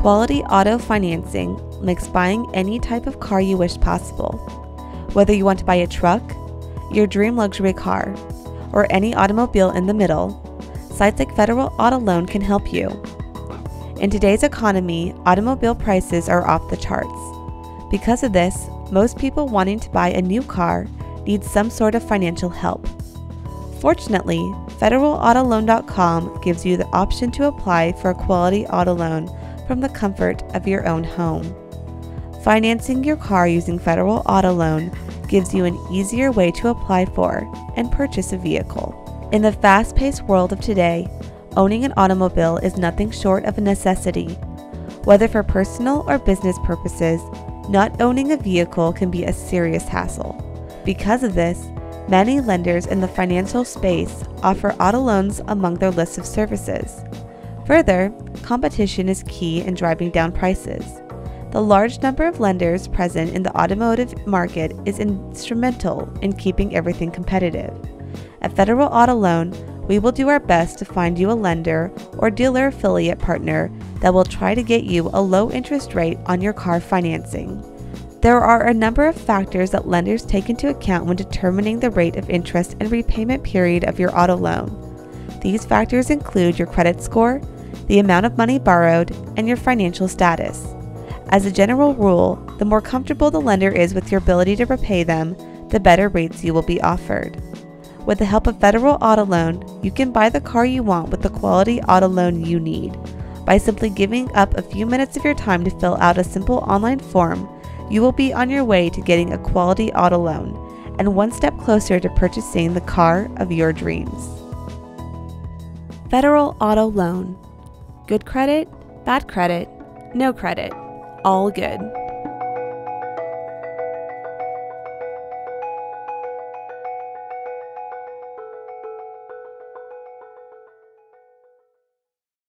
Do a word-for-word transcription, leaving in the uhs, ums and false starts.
Quality auto financing makes buying any type of car you wish possible. Whether you want to buy a truck, your dream luxury car, or any automobile in the middle, sites like Federal Auto Loan can help you. In today's economy, automobile prices are off the charts. Because of this, most people wanting to buy a new car need some sort of financial help. Fortunately, Federal Auto Loan dot com gives you the option to apply for a quality auto loan from the comfort of your own home. Financing your car using Federal Auto Loan gives you an easier way to apply for and purchase a vehicle. In the fast-paced world of today, owning an automobile is nothing short of a necessity. Whether for personal or business purposes, not owning a vehicle can be a serious hassle. Because of this, many lenders in the financial space offer auto loans among their list of services. Further, competition is key in driving down prices. The large number of lenders present in the automotive market is instrumental in keeping everything competitive. At Federal Auto Loan, we will do our best to find you a lender or dealer affiliate partner that will try to get you a low interest rate on your car financing. There are a number of factors that lenders take into account when determining the rate of interest and repayment period of your auto loan. These factors include your credit score, the amount of money borrowed, and your financial status. As a general rule, the more comfortable the lender is with your ability to repay them, the better rates you will be offered. With the help of Federal Auto Loan, you can buy the car you want with the quality auto loan you need. By simply giving up a few minutes of your time to fill out a simple online form, you will be on your way to getting a quality auto loan and one step closer to purchasing the car of your dreams. Federal Auto Loan. Good credit, bad credit, no credit. All good.